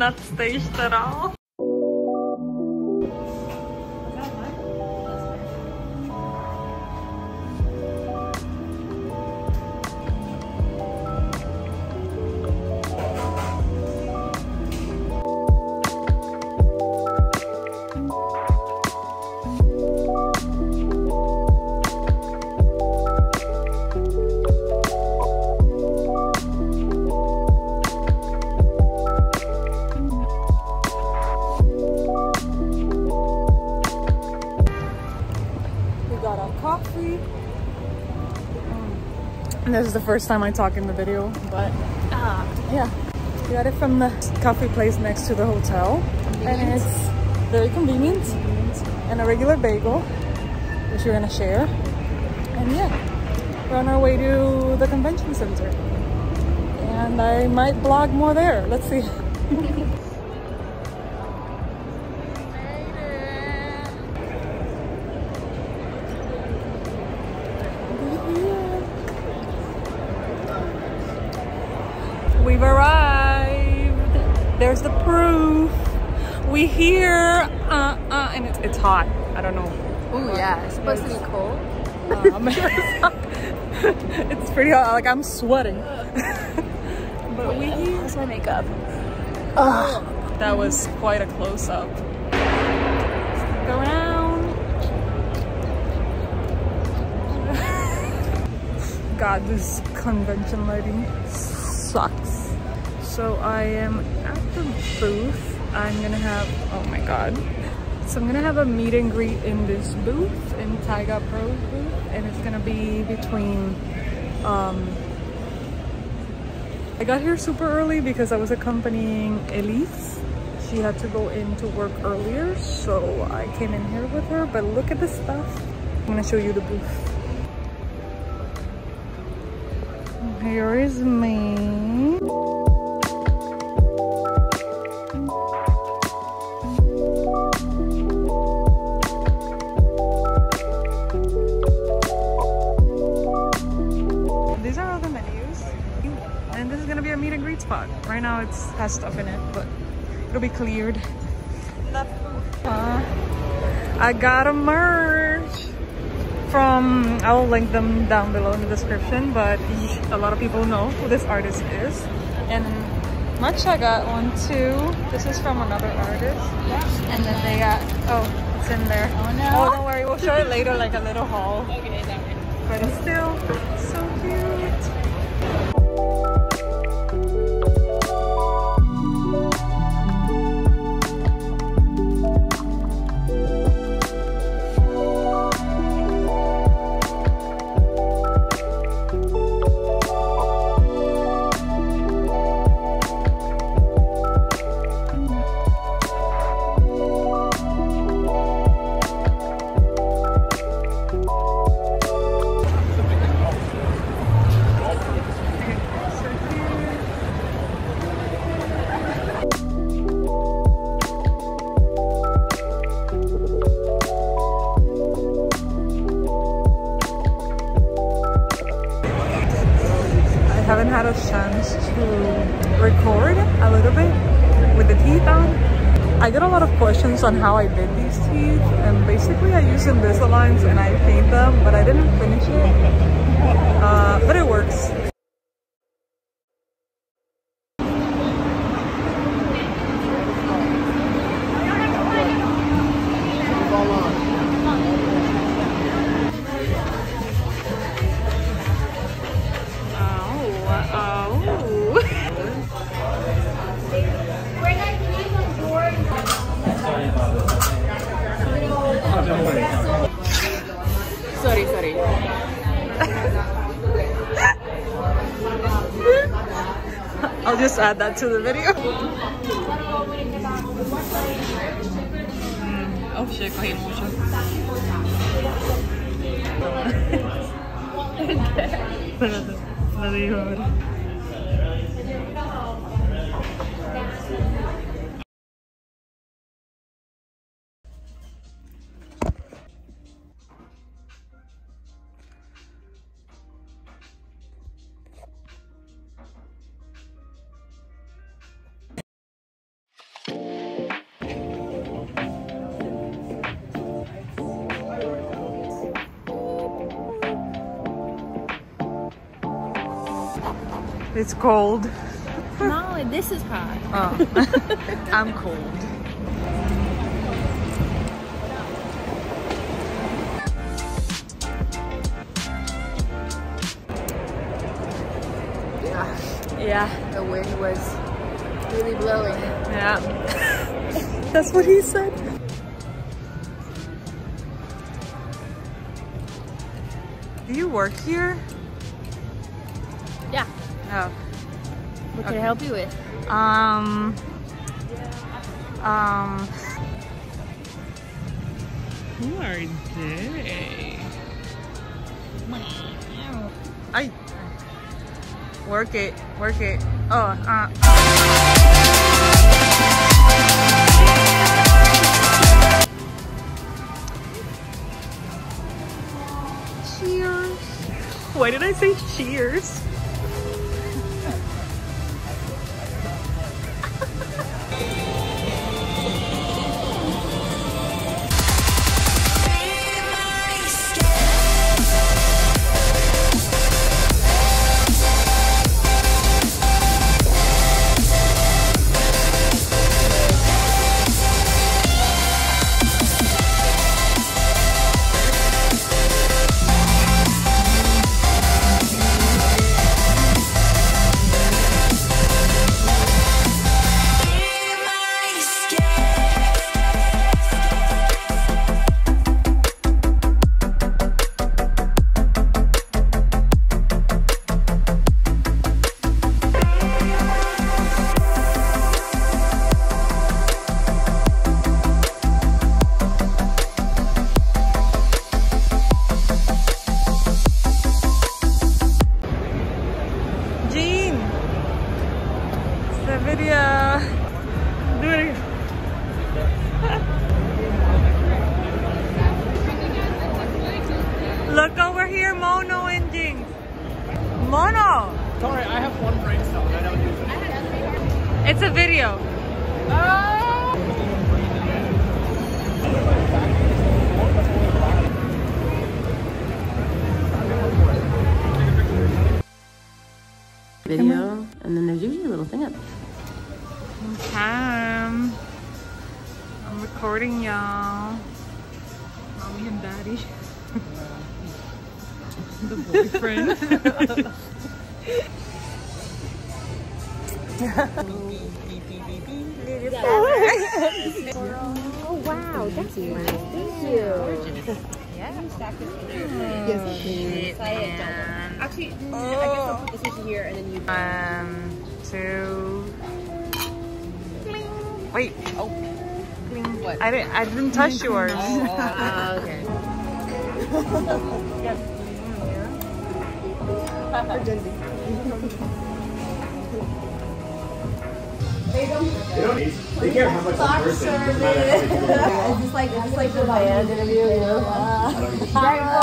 not staged at all. This is the first time I talk in the video, but yeah, we got it from the coffee place next to the hotel, and it's very convenient, and a regular bagel, which we're gonna share. And yeah, we're on our way to the convention center, and I might vlog more there. Let's see. We've arrived. There's the proof. We here. And it's hot. I don't know. Oh yeah, it's supposed to be cold. It's pretty hot. Like I'm sweating. But we here. How's my makeup? That was quite a close up. Go around. God, this convention lighting sucks. So I am at the booth. I'm gonna have, oh my god. So I'm gonna have a meet and greet in this booth, in Taiga Pro's booth, and it's gonna be between, I got here super early because I was accompanying Elise. She had to go in to work earlier, so I came in here with her, but look at this stuff. I'm gonna show you the booth. Here is me. Right now it's has stuff in it, but it'll be cleared. I got a merch from, I'll link them down below in the description, but a lot of people know who this artist is. And Matcha got one too. This is from another artist. Yeah. And then they got, oh, it's in there. Oh no. Oh, don't worry, we'll show it later, like a little haul. Okay, definitely. But it's still so cute. Had a chance to record a little bit with the teeth on. I get a lot of questions on how I did these teeth, and basically I use Invisaligns and I paint them, but I didn't finish it, but it works. Sorry. I'll just add that to the video. It's cold. No, this is hot. Oh. I'm cold. Yeah, the wind was really blowing. Yeah. That's what he said. Do you work here? Yeah. Oh. What can I help you with? Who are they? I work it, work it. Oh, Cheers. Why did I say cheers? Look over here, Mono and Jinx. Mono! Sorry, I have one brain cell. I don't use it. It's a video. Oh! Video, and then there's usually a little thing up. Okay. I'm recording y'all. Mommy and daddy. The boyfriend. Oh wow, that's nice. Thank you. Yeah. Yes, shit, man. Actually, I guess this is here, and then you. Two. Cling. Wait. Oh. Cling. What? I didn't touch yours. Oh, okay. They care how much a person it's just like the band interview, you know? You're in! Yeah!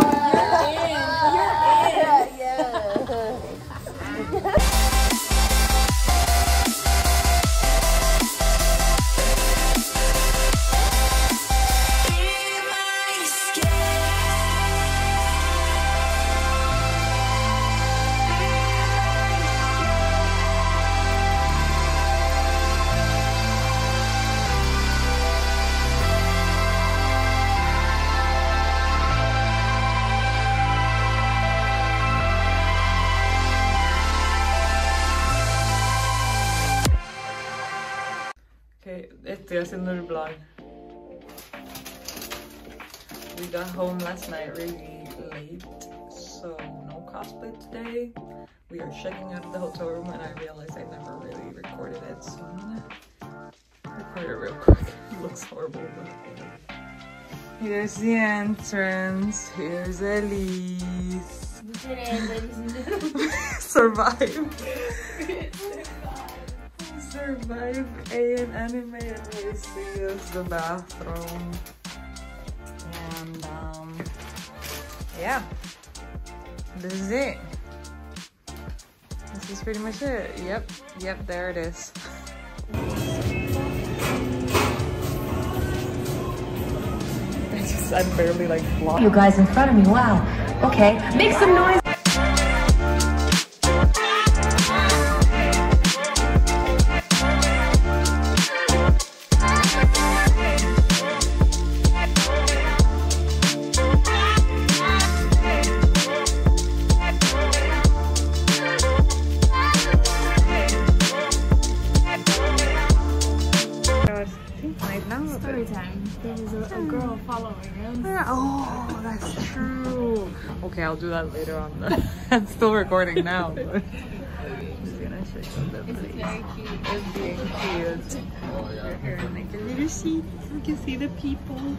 Estoy haciendo el vlog. We got home last night really late, so no cosplay today. We are checking out of the hotel room, and I realized I never really recorded it, so I'm gonna record it real quick. It looks horrible, but here's the entrance. Here's Elise. Survive an Anime NYC is the bathroom, and yeah, this is it. This is pretty much it. Yep, yep, there it is. I'm barely like vlogging. You guys in front of me. Wow. Okay, make some noise. right now. Story time. There's a girl following him. Oh, that's true. Okay, I'll do that later on. I'm still recording now. But I'm just gonna show you the place. It's very cute. It's very cute. Your hair and like the little sheets. You can see the people.